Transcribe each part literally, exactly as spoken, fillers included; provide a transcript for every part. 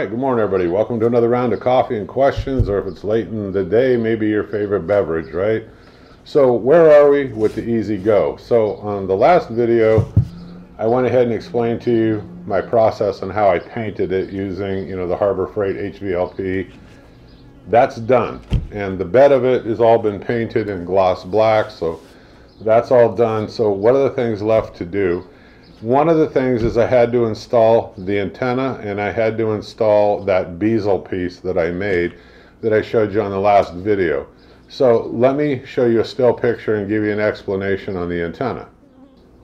right, good morning everybody. Welcome to another round of coffee and questions, or if it's late in the day, maybe your favorite beverage, right? So where are we with the E Z Go? So on the last video, I went ahead and explained to you my process and how I painted it using, you know, the Harbor Freight H V L P. That's done, and the bed of it has all been painted in gloss black, so that's all done. So what are the things left to do? One of the things is I had to install the antenna, and I had to install that bezel piece that I made that I showed you on the last video. So let me show you a still picture and give you an explanation on the antenna.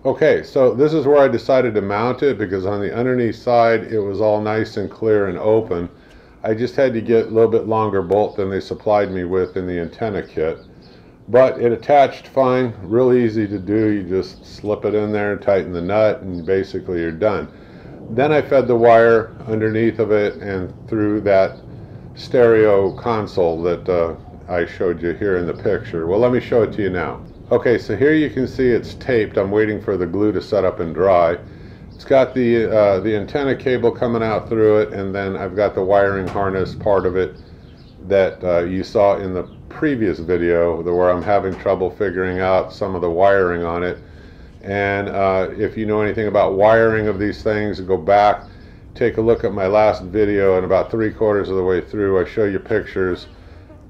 Okay, so this is where I decided to mount it, because on the underneath side it was all nice and clear and open. I just had to get a little bit longer bolt than they supplied me with in the antenna kit. But it attached fine, real easy to do. You just slip it in there, tighten the nut, and basically you're done. Then I fed the wire underneath of it and through that stereo console that uh, I showed you here in the picture. Well, let me show it to you now. Okay, so here you can see it's taped. I'm waiting for the glue to set up and dry. It's got the, uh, the antenna cable coming out through it, and then I've got the wiring harness part of it that uh, you saw in the previous video, where I'm having trouble figuring out some of the wiring on it. And uh, if you know anything about wiring of these things, go back, take a look at my last video, and about three quarters of the way through I show you pictures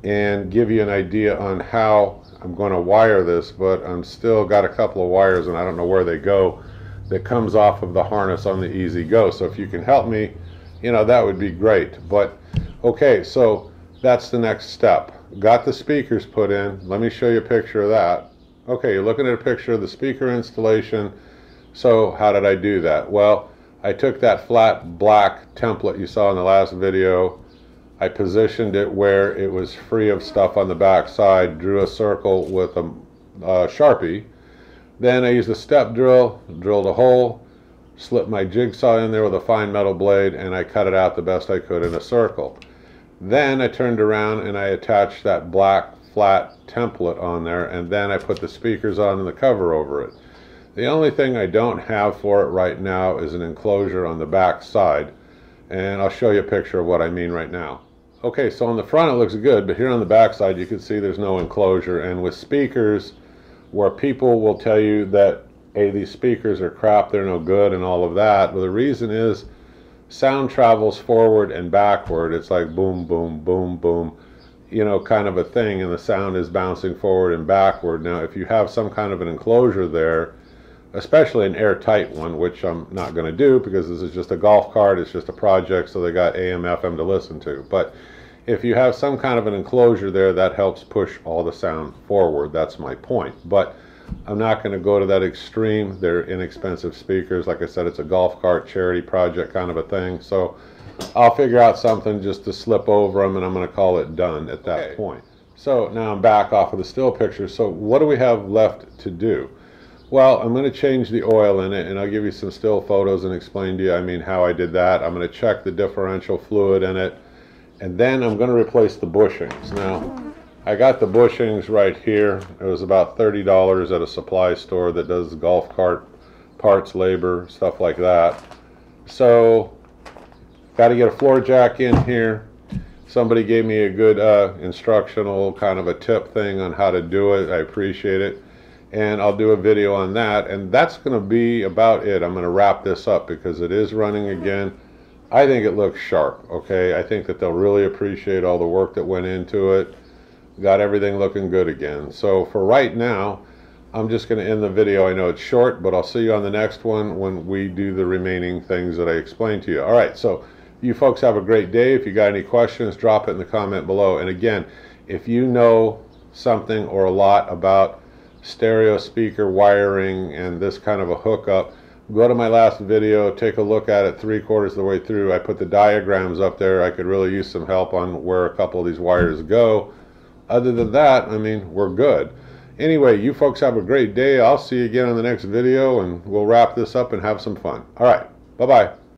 and give you an idea on how I'm going to wire this. But I'm still got a couple of wires and I don't know where they go that comes off of the harness on the E Z Go. So if you can help me, you know, that would be great. But okay, so that's the next step. Got the speakers put in. Let me show you a picture of that. Okay, you're looking at a picture of the speaker installation. So how did I do that? Well, I took that flat black template you saw in the last video. I positioned it where it was free of stuff on the back side, drew a circle with a uh, Sharpie. Then I used a step drill, drilled a hole, slipped my jigsaw in there with a fine metal blade, and I cut it out the best I could in a circle. Then I turned around and I attached that black flat template on there, and then I put the speakers on and the cover over it. The only thing I don't have for it right now is an enclosure on the back side, and I'll show you a picture of what I mean right now. Okay, so on the front it looks good, but here on the back side you can see there's no enclosure. And with speakers, where people will tell you that, hey, these speakers are crap, they're no good and all of that, well, the reason is sound travels forward and backward. It's like boom, boom, boom, boom, you know, kind of a thing, and the sound is bouncing forward and backward. Now, if you have some kind of an enclosure there, especially an airtight one, which I'm not going to do because this is just a golf cart, it's just a project, so they got A M F M to listen to. But if you have some kind of an enclosure there, that helps push all the sound forward. That's my point. But I'm not going to go to that extreme. They're inexpensive speakers. Like I said, it's a golf cart charity project kind of a thing. So I'll figure out something just to slip over them, and I'm going to call it done at that okay. point. So now I'm back off of the still picture. So what do we have left to do? Well, I'm going to change the oil in it, and I'll give you some still photos and explain to you, I mean, how I did that. I'm going to check the differential fluid in it, and then I'm going to replace the bushings. Now, I got the bushings right here. It was about thirty dollars at a supply store that does golf cart parts, labor, stuff like that. So, got to get a floor jack in here. Somebody gave me a good uh, instructional kind of a tip thing on how to do it. I appreciate it. And I'll do a video on that. And that's going to be about it. I'm going to wrap this up because it is running again. I think it looks sharp, okay? I think that they'll really appreciate all the work that went into it. Got everything looking good again. So for right now, I'm just going to end the video. I know it's short, but I'll see you on the next one when we do the remaining things that I explained to you. All right, so you folks have a great day. If you got any questions, drop it in the comment below. And again, if you know something or a lot about stereo speaker wiring and this kind of a hookup, go to my last video, take a look at it three quarters of the way through. I put the diagrams up there. I could really use some help on where a couple of these wires go. Other than that, I mean, we're good. Anyway, you folks have a great day. I'll see you again on the next video, and we'll wrap this up and have some fun. All right, bye-bye.